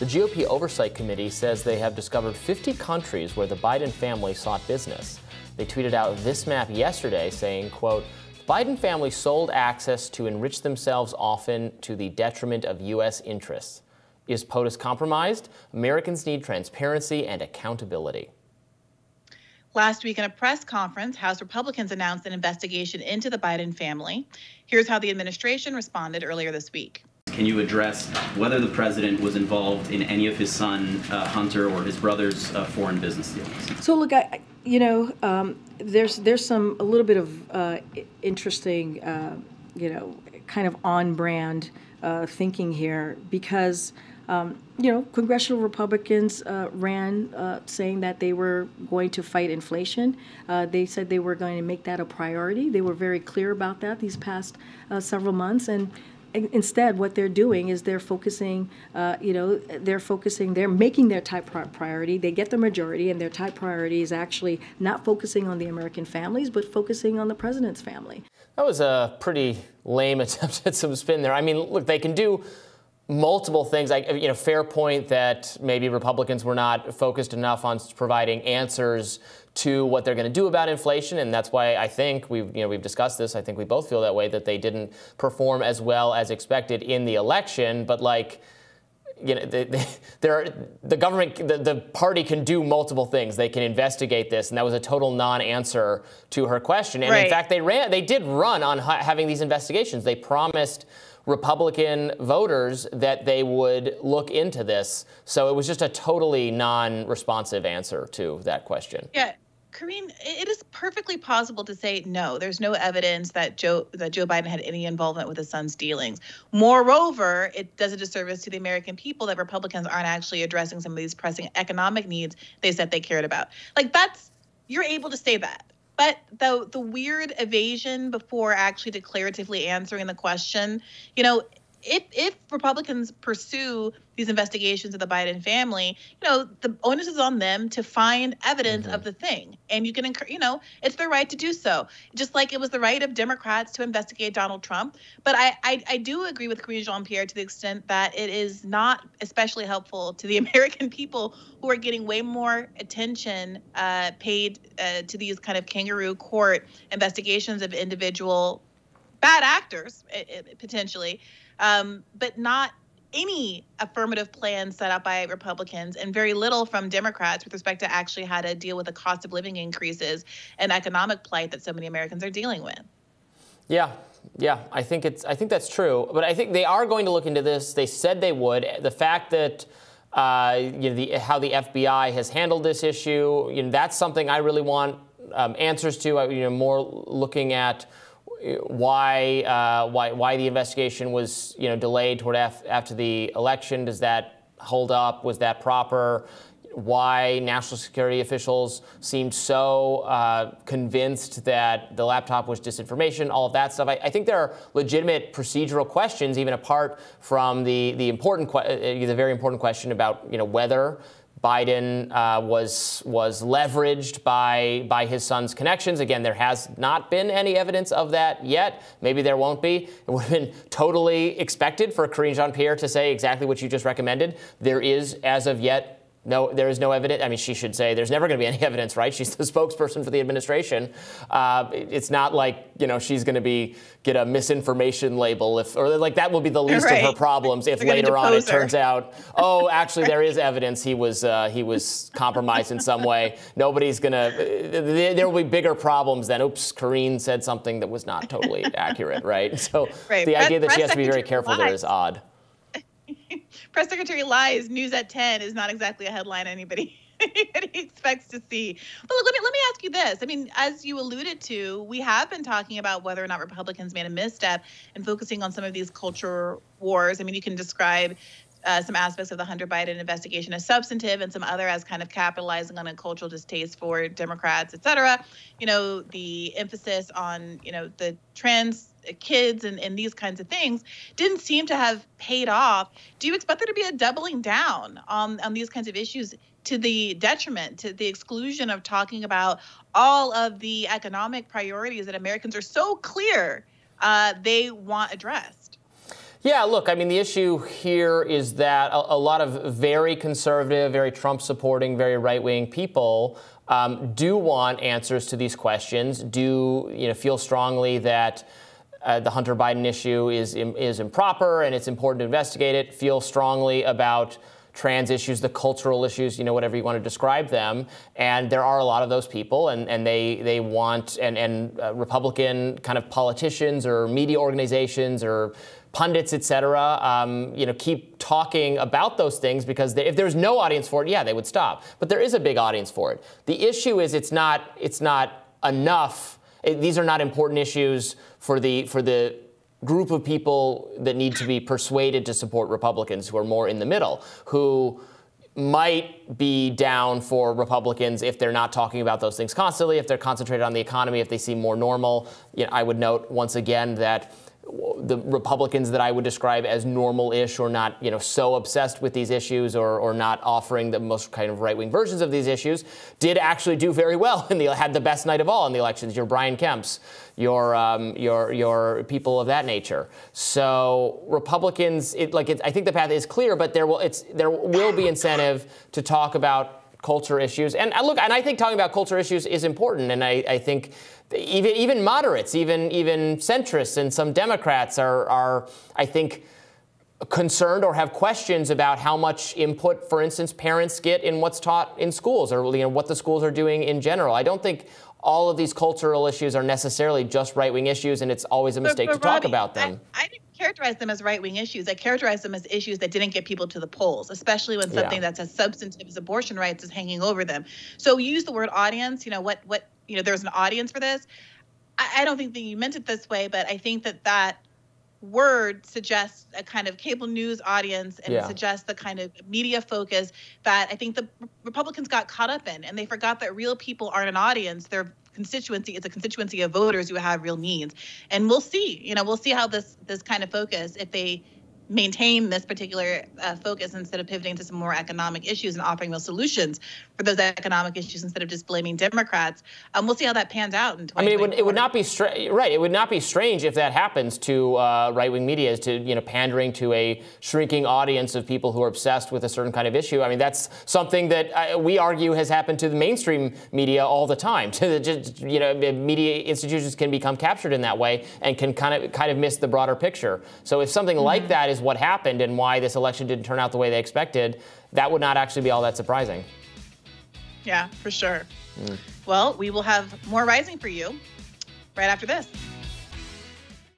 The GOP Oversight Committee says they have discovered 50 countries where the Biden family sought business. They tweeted out this map yesterday saying, quote, "The Biden family sold access to enrich themselves, often to the detriment of U.S. interests. Is POTUS compromised? Americans need transparency and accountability." Last week in a press conference, House Republicans announced an investigation into the Biden family. Here's how the administration responded earlier this week. Can you address whether the president was involved in any of his son, Hunter, or his brother's foreign business dealings? So, look, there's a little bit of interesting, kind of on-brand thinking here, because congressional Republicans ran saying that they were going to fight inflation. They said they were going to make that a priority. They were very clear about that these past several months. And instead, what they're doing is they're focusing, they're making their top priority. They get the majority, and their top priority is actually not focusing on the American families, but focusing on the president's family. That was a pretty lame attempt at some spin there. I mean, look, they can do multiple things. Fair point that maybe Republicans were not focused enough on providing answers to what they're going to do about inflation, and that's why I think we've discussed this. I think we both feel that way, that they didn't perform as well as expected in the election. But the party can do multiple things. They can investigate this, and that was a total non-answer to her question. And right. In fact, they did run on having these investigations. They promised Republican voters that they would look into this. So it was just a totally non-responsive answer to that question. Yeah, Karine, it is perfectly possible to say, no, there's no evidence that Joe Biden had any involvement with his son's dealings. Moreover, it does a disservice to the American people that Republicans aren't actually addressing some of these pressing economic needs they said they cared about. You're able to say that. But the weird evasion before actually declaratively answering the question, if Republicans pursue these investigations of the Biden family, the onus is on them to find evidence of the thing. And you can, it's their right to do so, just like it was the right of Democrats to investigate Donald Trump. But I do agree with Karine Jean-Pierre to the extent that it is not especially helpful to the American people, who are getting way more attention paid to these kind of kangaroo court investigations of individual bad actors, potentially, but not any affirmative plan set up by Republicans, and very little from Democrats with respect to actually how to deal with the cost of living increases and economic plight that so many Americans are dealing with. Yeah, I think that's true. But I think they are going to look into this. They said they would. The fact that how the FBI has handled this issue, that's something I really want answers to. More looking at why the investigation was delayed toward after the election. Does that hold up? Was that proper? Why national security officials seemed so convinced that the laptop was disinformation, all of that stuff. I think there are legitimate procedural questions, even apart from the very important question about whether Biden was leveraged by his son's connections. Again, there has not been any evidence of that yet. Maybe there won't be. It would have been totally expected for Karine Jean-Pierre to say exactly what you just recommended. There is, as of yet, there is no evidence. I mean, she should say there's never going to be any evidence, right? She's the spokesperson for the administration. It's not like, she's going to get a misinformation label, that will be the least of her problems if later on it turns out, oh, actually there is evidence he was compromised in some way. Nobody's going to, there will be bigger problems than, oops, Karine said something that was not totally accurate, right? So the idea that she has to be very careful there is odd. Press Secretary lies, news at 10 is not exactly a headline anybody expects to see. But look, let me ask you this. I mean, as you alluded to, we have been talking about whether or not Republicans made a misstep and focusing on some of these culture wars. I mean, you can describe some aspects of the Hunter Biden investigation as substantive and some other as kind of capitalizing on a cultural distaste for Democrats, et cetera. The emphasis on, the trans kids and these kinds of things didn't seem to have paid off. Do you expect there to be a doubling down on these kinds of issues to the detriment, to the exclusion of talking about all of the economic priorities that Americans are so clear they want addressed? Yeah, look, I mean, the issue here is that a lot of very conservative, very Trump-supporting, very right-wing people do want answers to these questions, do feel strongly that the Hunter Biden issue is improper and it's important to investigate it, feel strongly about trans issues, the cultural issues, whatever you want to describe them. And there are a lot of those people, and they want, and Republican kind of politicians or media organizations or pundits, et cetera, keep talking about those things, because if there's no audience for it, yeah, they would stop. But there is a big audience for it. The issue is it's not enough. These are not important issues for the group of people that need to be persuaded to support Republicans, who are more in the middle, who might be down for Republicans if they're not talking about those things constantly, if they're concentrated on the economy, if they seem more normal. I would note once again that the Republicans that I would describe as normal-ish, or not, so obsessed with these issues, or not offering the most kind of right-wing versions of these issues, did actually do very well, and they had the best night of all in the elections. Your Brian Kemps, your people of that nature. So Republicans, I think the path is clear, but there will be incentive to talk about culture issues. And look, and I think talking about culture issues is important. And I think even moderates, even centrists, and some Democrats are I think concerned or have questions about how much input, for instance, parents get in what's taught in schools, or what the schools are doing in general. I don't think all of these cultural issues are necessarily just right-wing issues, and it's always a mistake to talk about them. I didn't characterize them as right-wing issues. I characterize them as issues that didn't get people to the polls, especially when something that's as substantive as abortion rights is hanging over them. So you use the word audience, there's an audience for this. I don't think that you meant it this way, but I think that word suggests a kind of cable news audience, and suggests the kind of media focus that I think the Republicans got caught up in, and they forgot that real people aren't an audience. They're constituency. It's a constituency of voters who have real needs. And we'll see, we'll see how this kind of focus, if they maintain this particular focus instead of pivoting to some more economic issues and offering those solutions for those economic issues instead of just blaming Democrats. We'll see how that pans out in 2024. I mean, it would not be right. It would not be strange if that happens to right-wing media, is to pandering to a shrinking audience of people who are obsessed with a certain kind of issue. I mean, that's something that we argue has happened to the mainstream media all the time. Media institutions can become captured in that way and can kind of miss the broader picture. So if something like that is what happened, and why this election didn't turn out the way they expected, that would not actually be all that surprising. Yeah, for sure. Well, we will have more Rising for you right after this.